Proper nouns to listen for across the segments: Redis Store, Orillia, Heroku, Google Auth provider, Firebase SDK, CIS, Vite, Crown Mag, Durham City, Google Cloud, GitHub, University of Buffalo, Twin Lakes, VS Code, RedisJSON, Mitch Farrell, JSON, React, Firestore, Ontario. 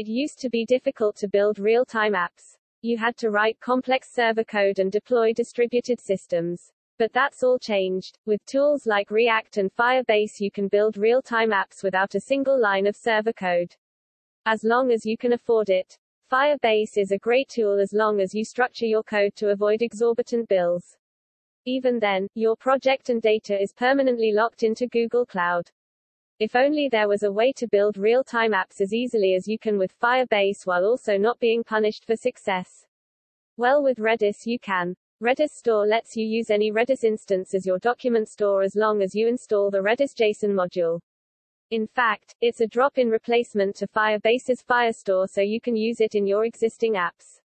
It used to be difficult to build real-time apps. You had to write complex server code and deploy distributed systems. But that's all changed. With tools like React and Firebase, you can build real-time apps without a single line of server code, as long as you can afford it. Firebase is a great tool as long as you structure your code to avoid exorbitant bills. Even then, your project and data is permanently locked into Google Cloud. If only there was a way to build real-time apps as easily as you can with Firebase while also not being punished for success. Well, with Redis you can. Redis Store lets you use any Redis instance as your document store as long as you install the RedisJSON module. In fact, it's a drop-in replacement to Firebase's Firestore, so you can use it in your existing apps.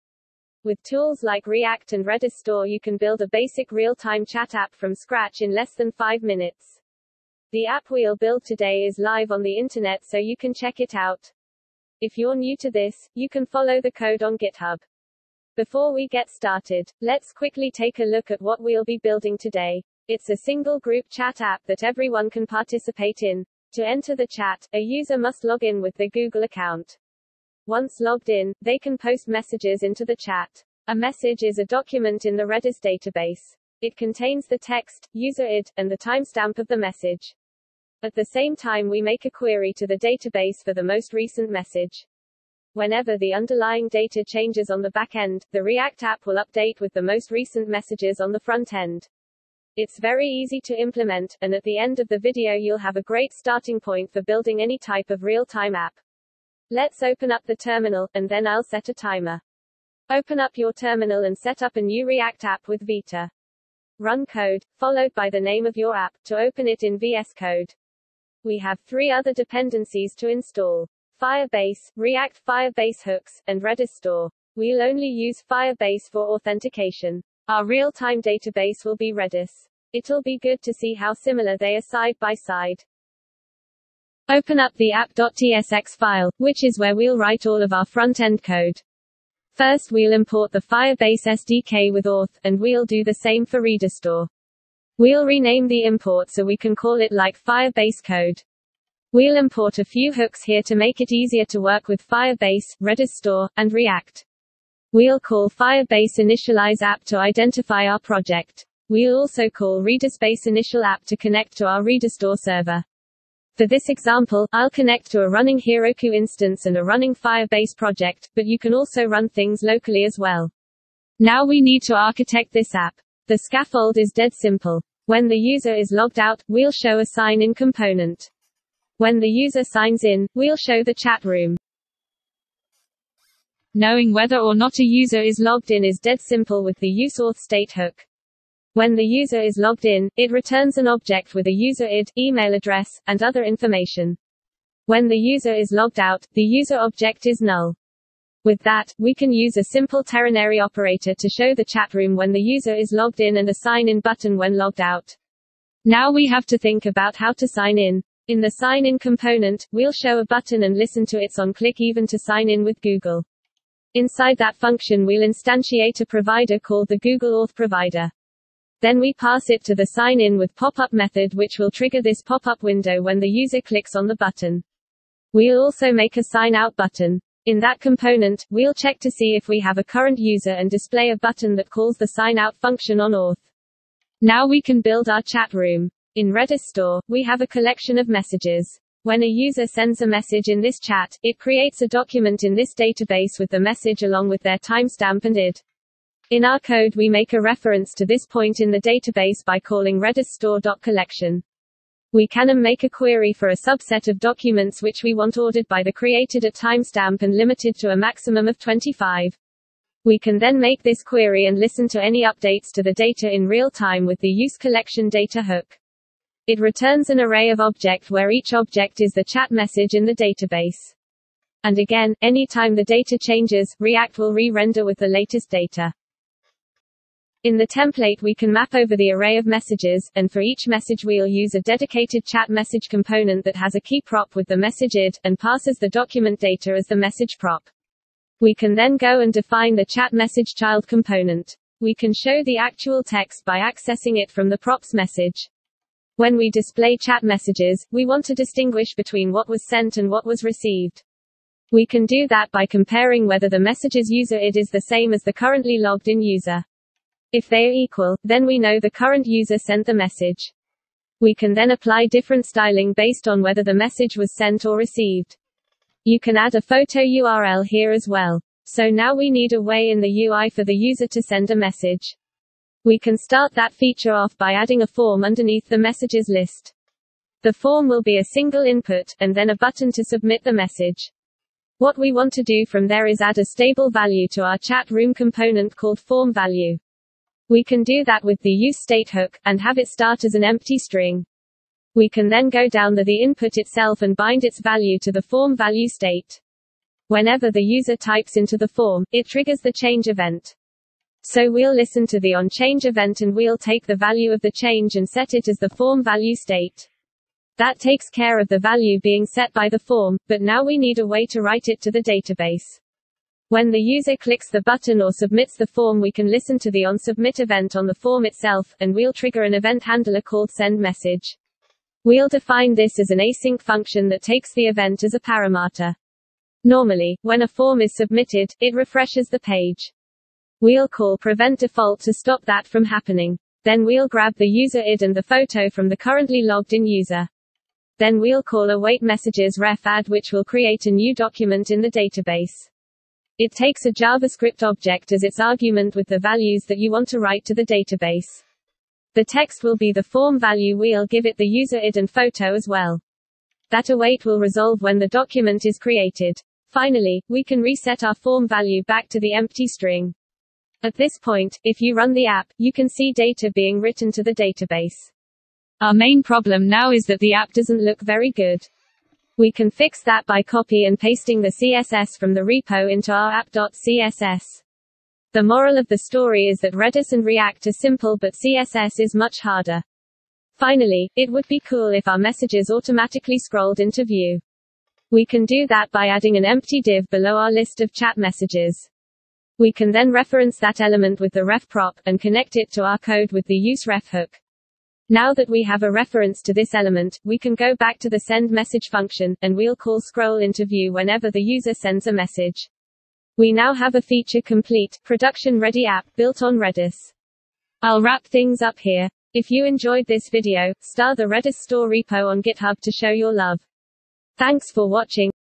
With tools like React and Redis Store, you can build a basic real-time chat app from scratch in less than 5 minutes. The app we'll build today is live on the internet, so you can check it out. If you're new to this, you can follow the code on GitHub. Before we get started, let's quickly take a look at what we'll be building today. It's a single group chat app that everyone can participate in. To enter the chat, a user must log in with their Google account. Once logged in, they can post messages into the chat. A message is a document in the Redis database. It contains the text, user id, and the timestamp of the message. At the same time, we make a query to the database for the most recent message. Whenever the underlying data changes on the back end, the React app will update with the most recent messages on the front end. It's very easy to implement, and at the end of the video you'll have a great starting point for building any type of real-time app. Let's open up the terminal, and then I'll set a timer. Open up your terminal and set up a new React app with Vite. Run code, followed by the name of your app, to open it in VS Code. We have 3 other dependencies to install: Firebase, React Firebase hooks, and Redis Store. We'll only use Firebase for authentication. Our real-time database will be Redis. It'll be good to see how similar they are side by side. Open up the app.tsx file, which is where we'll write all of our front-end code. First we'll import the Firebase SDK with auth, and we'll do the same for Redis Store. We'll rename the import so we can call it like Firebase code. We'll import a few hooks here to make it easier to work with Firebase, Redis Store, and React. We'll call Firebase initialize app to identify our project. We'll also call Redis initial app to connect to our Redis Store server. For this example, I'll connect to a running Heroku instance and a running Firebase project, but you can also run things locally as well. Now we need to architect this app. The scaffold is dead simple. When the user is logged out, we'll show a sign-in component. When the user signs in, we'll show the chat room. Knowing whether or not a user is logged in is dead simple with the useAuthState hook. When the user is logged in, it returns an object with a user id, email address, and other information. When the user is logged out, the user object is null. With that, we can use a simple ternary operator to show the chat room when the user is logged in and a sign-in button when logged out. Now we have to think about how to sign in. In the sign-in component, we'll show a button and listen to its on-click even to sign in with Google. Inside that function we'll instantiate a provider called the Google Auth provider. Then we pass it to the sign-in with pop-up method, which will trigger this pop-up window when the user clicks on the button. We'll also make a sign-out button. In that component, we'll check to see if we have a current user and display a button that calls the sign-out function on auth. Now we can build our chat room. In Redis Store, we have a collection of messages. When a user sends a message in this chat, it creates a document in this database with the message along with their timestamp and id. In our code we make a reference to this point in the database by calling redisstore.collection. We can make a query for a subset of documents which we want ordered by the created at timestamp and limited to a maximum of 25. We can then make this query and listen to any updates to the data in real time with the use collection data hook. It returns an array of objects where each object is the chat message in the database. And again, any time the data changes, React will re-render with the latest data. In the template we can map over the array of messages, and for each message we'll use a dedicated chat message component that has a key prop with the message id, and passes the document data as the message prop. We can then go and define the chat message child component. We can show the actual text by accessing it from the props message. When we display chat messages, we want to distinguish between what was sent and what was received. We can do that by comparing whether the message's user ID is the same as the currently logged in user. If they are equal, then we know the current user sent the message. We can then apply different styling based on whether the message was sent or received. You can add a photo URL here as well. So now we need a way in the UI for the user to send a message. We can start that feature off by adding a form underneath the messages list. The form will be a single input, and then a button to submit the message. What we want to do from there is add a stable value to our chat room component called form value. We can do that with the useState hook, and have it start as an empty string. We can then go down the input itself and bind its value to the form value state. Whenever the user types into the form, it triggers the change event. So we'll listen to the onChange event and we'll take the value of the change and set it as the form value state. That takes care of the value being set by the form, but now we need a way to write it to the database. When the user clicks the button or submits the form, we can listen to the onSubmit event on the form itself, and we'll trigger an event handler called sendMessage. We'll define this as an async function that takes the event as a parameter. Normally, when a form is submitted, it refreshes the page. We'll call prevent default to stop that from happening. Then we'll grab the user ID and the photo from the currently logged in user. Then we'll call await messages ref add, which will create a new document in the database. It takes a JavaScript object as its argument with the values that you want to write to the database. The text will be the form value, we'll give it the user ID and photo as well. That await will resolve when the document is created. Finally, we can reset our form value back to the empty string. At this point, if you run the app, you can see data being written to the database. Our main problem now is that the app doesn't look very good. We can fix that by copy and pasting the CSS from the repo into our app.css. The moral of the story is that Redis and React are simple, but CSS is much harder. Finally, it would be cool if our messages automatically scrolled into view. We can do that by adding an empty div below our list of chat messages. We can then reference that element with the ref prop, and connect it to our code with the useRef hook. Now that we have a reference to this element, we can go back to the send message function, and we'll call scroll into view whenever the user sends a message. We now have a feature complete, production ready app built on Redis. I'll wrap things up here. If you enjoyed this video, star the Redis Store repo on GitHub to show your love. Thanks for watching.